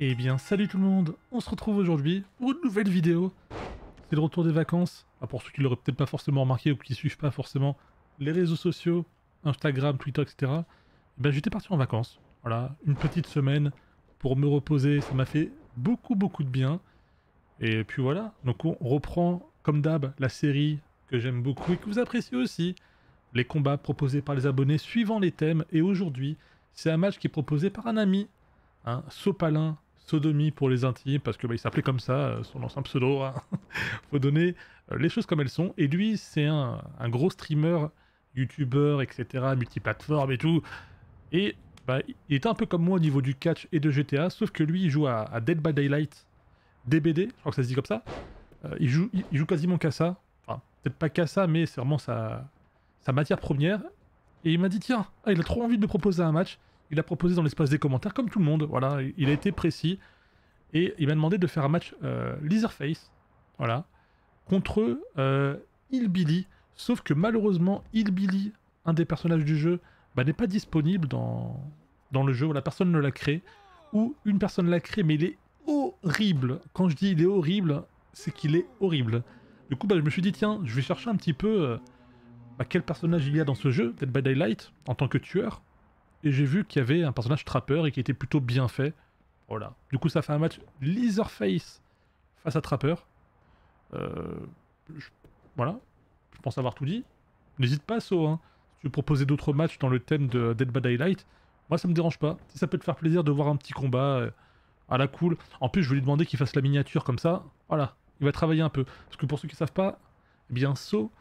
Eh bien salut tout le monde, on se retrouve aujourd'hui pour une nouvelle vidéo. C'est le retour des vacances, pour ceux qui l'auraient peut-être pas forcément remarqué ou qui suivent pas forcément les réseaux sociaux, Instagram, Twitter, etc. Et ben, j'étais parti en vacances, voilà, une petite semaine pour me reposer, ça m'a fait beaucoup de bien. Et puis voilà, donc on reprend comme d'hab la série que j'aime beaucoup et que vous appréciez aussi, les combats proposés par les abonnés suivant les thèmes. Et aujourd'hui, c'est un match qui est proposé par un ami, hein, Sopalin, sodomie pour les intimes, parce que bah, il s'appelait comme ça, son ancien pseudo, hein. Faut donner les choses comme elles sont. Et lui, c'est un gros streamer, youtubeur, etc., multiplateforme et tout. Et bah, il est un peu comme moi au niveau du catch et de GTA, sauf que lui, il joue à Dead by Daylight, DBD, je crois que ça se dit comme ça. Il joue quasiment qu'à ça, enfin, peut-être pas qu'à ça, mais c'est vraiment sa matière première. Et il m'a dit, tiens, ah, il a trop envie de me proposer un match. Il a proposé dans l'espace des commentaires, comme tout le monde, voilà, il a été précis. Et il m'a demandé de faire un match Leatherface, voilà, contre Hillbilly. Sauf que malheureusement, Hillbilly, un des personnages du jeu, bah, n'est pas disponible dans le jeu. Voilà, personne ne l'a créé, ou une personne l'a créé, mais il est horrible. Quand je dis il est horrible, c'est qu'il est horrible. Du coup, bah, je me suis dit, tiens, je vais chercher un petit peu quel personnage il y a dans ce jeu, Dead by Daylight, en tant que tueur. Et j'ai vu qu'il y avait un personnage Trapper et qui était plutôt bien fait. Voilà. Du coup, ça fait un match Leatherface face à Trapper. Voilà. Je pense avoir tout dit. N'hésite pas, So, hein. Si tu veux proposer d'autres matchs dans le thème de Dead by Daylight, moi, ça me dérange pas. Si ça peut te faire plaisir de voir un petit combat à la cool. En plus, je vais lui demander qu'il fasse la miniature comme ça. Voilà. Il va travailler un peu. Parce que pour ceux qui ne savent pas, eh bien, So,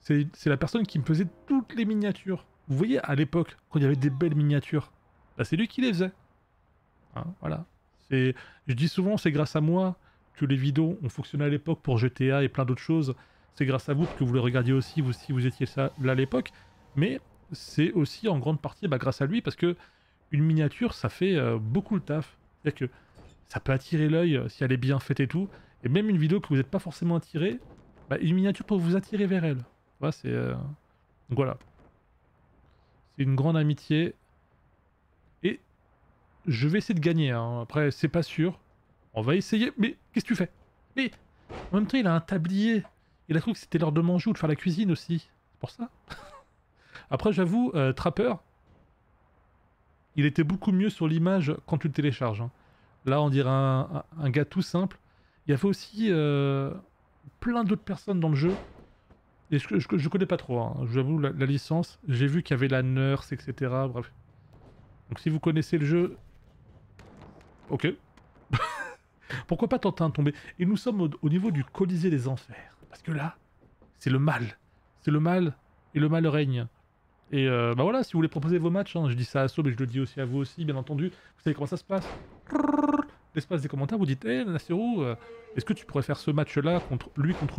c'est la personne qui me faisait toutes les miniatures. Vous voyez, à l'époque, quand il y avait des belles miniatures, bah c'est lui qui les faisait. Hein, voilà. Je dis souvent, c'est grâce à moi que les vidéos ont fonctionné à l'époque pour GTA et plein d'autres choses. C'est grâce à vous, parce que vous le regardiez aussi, vous, si vous étiez là à l'époque. Mais c'est aussi en grande partie bah, grâce à lui, parce que une miniature, ça fait beaucoup le taf. C'est-à-dire que ça peut attirer l'œil si elle est bien faite et tout. Et même une vidéo que vous n'êtes pas forcément attiré, bah, une miniature peut vous attirer vers elle. Ouais, donc voilà. Une grande amitié et je vais essayer de gagner, hein. Après c'est pas sûr, on va essayer, mais qu'est-ce que tu fais? Mais en même temps il a un tablier, il a cru que c'était l'heure de manger ou de faire la cuisine aussi, c'est pour ça. Après j'avoue, Trapper, il était beaucoup mieux sur l'image quand tu le télécharges, hein. Là on dirait un gars tout simple. Il y avait aussi plein d'autres personnes dans le jeu. Et je connais pas trop, hein. Je vous avoue, la licence, j'ai vu qu'il y avait la nurse, etc. Bref. Donc si vous connaissez le jeu... Ok. Pourquoi pas tenter un tombé? Et nous sommes au niveau du Colisée des Enfers. Parce que là, c'est le mal. C'est le mal, et le mal règne. Et bah voilà, si vous voulez proposer vos matchs, hein, je dis ça à So, mais je le dis aussi à vous aussi, bien entendu. Vous savez comment ça se passe? L'espace des commentaires, vous dites, hé, Nassirou, est-ce que tu pourrais faire ce match-là contre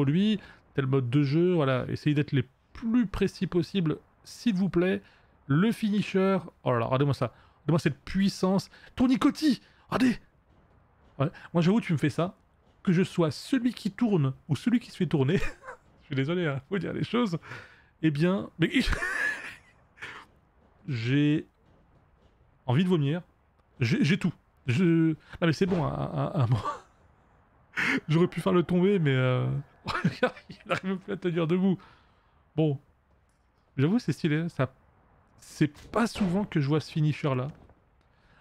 lui, tel mode de jeu, voilà, essayez d'être les plus précis possible, s'il vous plaît. Le finisher, oh là là, regardez-moi ça, regardez-moi cette puissance, tournicotis, regardez, ouais. Moi j'avoue, tu me fais ça, que je sois celui qui tourne ou celui qui se fait tourner, je suis désolé, hein, faut dire les choses, eh bien, mais... j'ai envie de vomir, j'ai tout. Ah mais c'est bon, un moment. J'aurais pu faire le tomber, mais il n'arrive plus à tenir debout. Bon, j'avoue c'est stylé, ça. C'est pas souvent que je vois ce finisher là.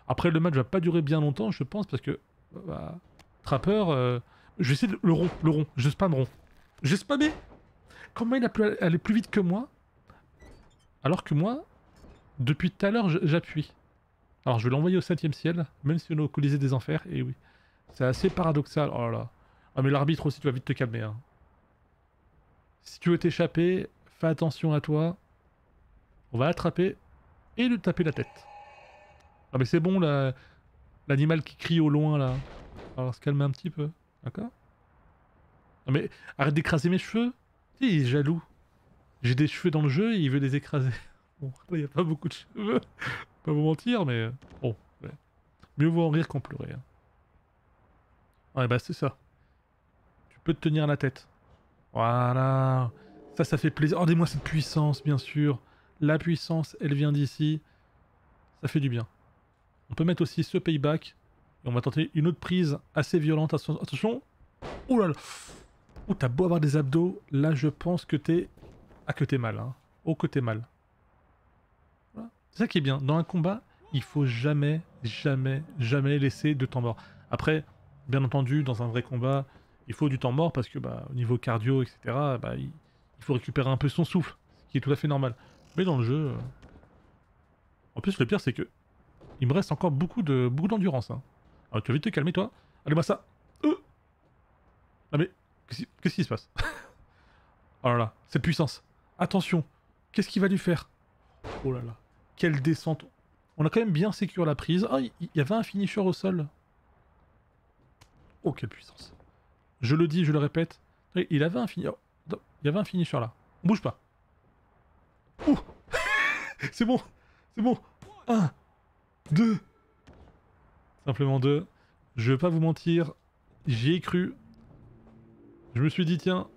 Après le match va pas durer bien longtemps, je pense, parce que bah, Trapper, je vais essayer de... le rond, je spam rond. J'ai spammé. Comment il a pu aller plus vite que moi, alors que moi, depuis tout à l'heure, j'appuie. Alors je vais l'envoyer au 7ème ciel, même si on est au Colisée des Enfers, et oui. C'est assez paradoxal, oh là là. Ah mais l'arbitre aussi, tu vas vite te calmer, hein. Si tu veux t'échapper, fais attention à toi. On va attraper et lui taper la tête. Ah mais c'est bon, là, l'animal qui crie au loin là. On va se calmer un petit peu, d'accord? Ah mais arrête d'écraser mes cheveux. Il est jaloux. J'ai des cheveux dans le jeu et il veut les écraser. Bon, il n'y a pas beaucoup de cheveux. Pas vous mentir, mais bon, ouais. Mieux vaut en rire qu'en pleurer, hein. Ouais, bah c'est ça. Tu peux te tenir la tête. Voilà. Ça fait plaisir. Regardez-moi cette puissance, bien sûr. La puissance, elle vient d'ici. Ça fait du bien. On peut mettre aussi ce payback. Et on va tenter une autre prise assez violente. Attention. Oh là là. Oh, t'as beau avoir des abdos. Là, je pense que t'es... Ah, que t'es mal. Hein. Oh, que t'es mal. Voilà. C'est ça qui est bien. Dans un combat, il faut jamais, jamais, jamais laisser de temps mort. Après, bien entendu, dans un vrai combat, il faut du temps mort parce que, bah, au niveau cardio, etc., bah, il faut récupérer un peu son souffle, ce qui est tout à fait normal. Mais dans le jeu... En plus, le pire, c'est que... Il me reste encore beaucoup d'endurance. Hein. Alors, tu vas vite te calmer, toi. Allez-moi ça. Ah mais... Qu'est-ce qui se passe? Oh là là, cette puissance. Attention. Qu'est-ce qu'il va lui faire? Oh là là. Quelle descente. On a quand même bien sécurisé la prise. Ah, il y avait un finisher au sol. Oh, quelle puissance. Je le dis, je le répète. Il avait un finisher. Oh, il y avait un finisher là. On bouge pas. Ouh. C'est bon. C'est bon. 1, 2. Simplement 2. Je vais pas vous mentir. J'y ai cru. Je me suis dit, tiens,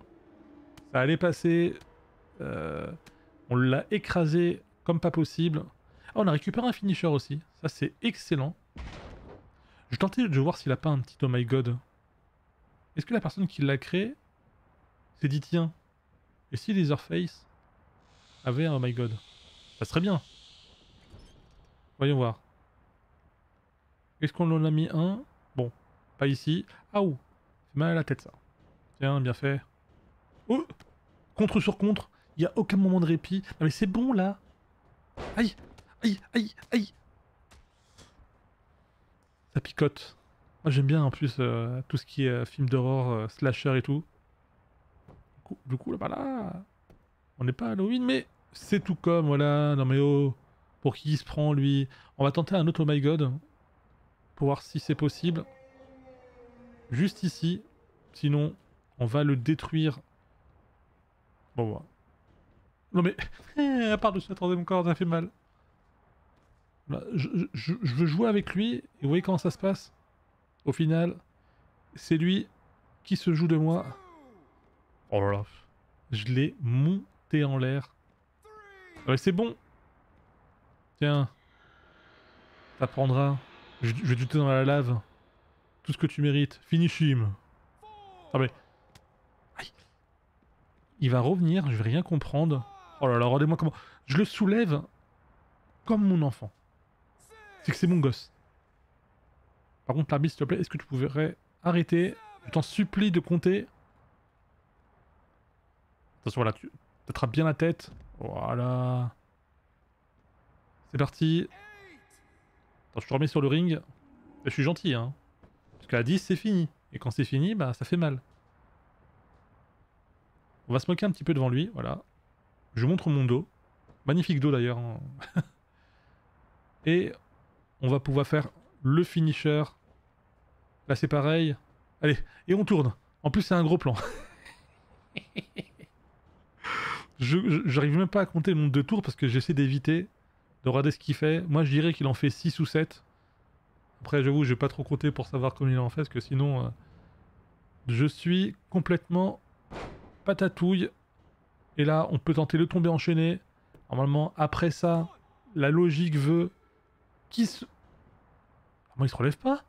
ça allait passer. On l'a écrasé comme pas possible. Ah, on a récupéré un finisher aussi. Ça, c'est excellent. Je tentais de voir s'il a pas un petit oh my god. Est-ce que la personne qui l'a créé s'est dit, tiens, et si Leatherface avait un oh my god? Ça serait bien. Voyons voir. Est-ce qu'on en a mis un? Bon, pas ici. Ah ouh, c'est mal à la tête ça. Tiens, bien fait. Oh! Contre sur contre, il n'y a aucun moment de répit. Non mais c'est bon là! Aïe! Aïe! Aïe! Aïe! Ça picote. Moi j'aime bien en plus tout ce qui est film d'horreur, slasher et tout. Du coup là, bah là... On n'est pas à Halloween mais c'est tout comme, voilà. Non mais oh! Pour qui il se prend lui? On va tenter un autre oh my god. Pour voir si c'est possible. Juste ici. Sinon... On va le détruire. Bon, voilà. Non mais... à part de sa troisième corde, ça fait mal. Je veux jouer avec lui, et vous voyez comment ça se passe? Au final, c'est lui qui se joue de moi. Oh là là. Je l'ai monté en l'air. Ouais, c'est bon. Tiens. T'apprendras. Je vais douter dans la lave. Tout ce que tu mérites. Finish him. Ah mais... Il va revenir, je vais rien comprendre. Oh là là, regardez-moi comment... Je le soulève comme mon enfant. C'est que c'est mon gosse. Par contre, l'arbitre, s'il te plaît, est-ce que tu pourrais arrêter? Je t'en supplie de compter. Attention, voilà, tu attrapes bien la tête. Voilà. C'est parti. Attends, je te remets sur le ring. Je suis gentil, hein. Parce qu'à 10, c'est fini. Et quand c'est fini, bah ça fait mal. On va se moquer un petit peu devant lui, voilà. Je montre mon dos. Magnifique dos d'ailleurs. Hein. Et on va pouvoir faire le finisher. Là c'est pareil. Allez, et on tourne. En plus c'est un gros plan. J'arrive même pas à compter le nombre de tours parce que j'essaie d'éviter de regarder ce qu'il fait. Moi je dirais qu'il en fait 6 ou 7. Après j'avoue, je vais pas trop compter pour savoir combien il en fait parce que sinon... je suis complètement... patatouille, et là on peut tenter le tombé enchaîné. Normalement après ça, la logique veut qu'il se... Comment il se relève pas?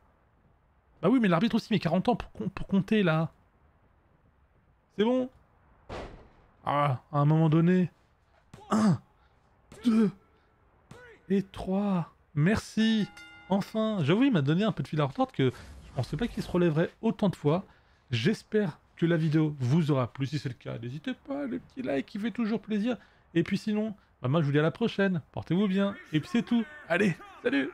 Bah oui mais l'arbitre aussi, mais 40 ans pour compter là. C'est bon. Ah, à un moment donné. 1, 2 et 3. Merci. Enfin, j'avoue il m'a donné un peu de fil à retordre que je pensais pas qu'il se relèverait autant de fois. J'espère que la vidéo vous aura plu. Si c'est le cas, n'hésitez pas, le petit like qui fait toujours plaisir. Et puis sinon, bah moi je vous dis à la prochaine. Portez-vous bien. Et puis c'est tout. Allez, salut!